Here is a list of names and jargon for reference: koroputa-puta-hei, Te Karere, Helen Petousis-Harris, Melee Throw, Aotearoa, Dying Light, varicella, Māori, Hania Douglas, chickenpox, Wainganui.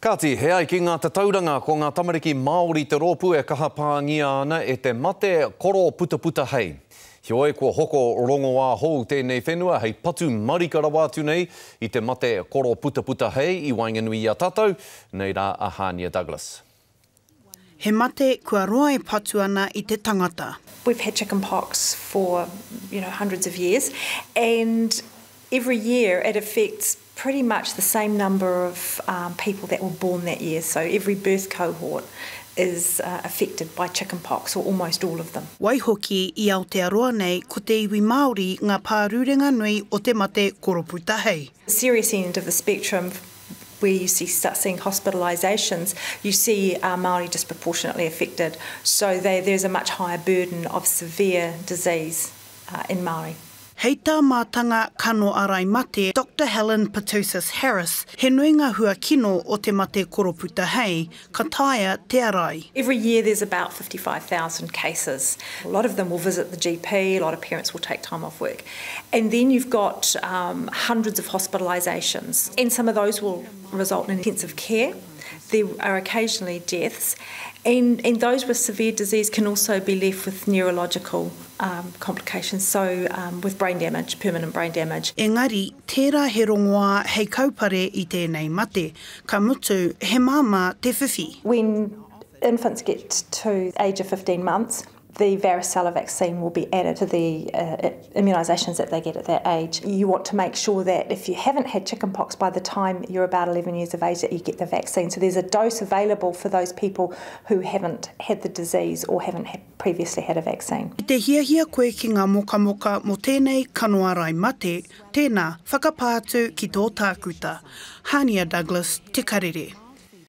Kāti, he ai ki ngā tatauranga ko ngā tamariki Māori te rōpū e kaha pāngia ana e te mate koroputa-puta-hei. Hioi kua hoko rongoā hou tēnei whenua, hei patu marikarawa atu nei i te mate koroputa-puta-hei i Wainganui a tātou, nei rā a Hania Douglas. He mate kua roa e patu ana i te tangata. We've had chickenpox for, hundreds of years, and every year it affects pretty much the same number of people that were born that year. So every birth cohort is affected by chickenpox, or almost all of them. Waihoki i Aotearoa nei ko te iwi Māori ngā pārurenga nui o te mate koroputa-hei. The serious end of the spectrum, where you start seeing hospitalisations, you see Māori disproportionately affected. So there's a much higher burden of severe disease in Māori. Hei tā mātanga kano arai mate, Dr. Helen Petousis-Harris, he nui ngā hua kino o te mate koroputa-hei, ka taia te arai. Every year there's about 55,000 cases. A lot of them will visit the GP, a lot of parents will take time off work. And then you've got hundreds of hospitalisations, and some of those will result in intensive care. There are occasionally deaths, and those with severe disease can also be left with neurological complications, so with brain damage, permanent brain damage. Engari, tērā he rongoā hei kaupare i tēnei mate, ka mutu he māma te whiwhi. When infants get to the age of 15 months, the varicella vaccine will be added to the immunisations that they get at that age. You want to make sure that if you haven't had chickenpox by the time you're about 11 years of age, that you get the vaccine. So there's a dose available for those people who haven't had the disease or haven't previously had a vaccine. Te hiahia koe ki ngā mokamoka mo tēnei kanoarai mate, tēnā whakapātu ki tō tākuta. Hania Douglas, Te Karere.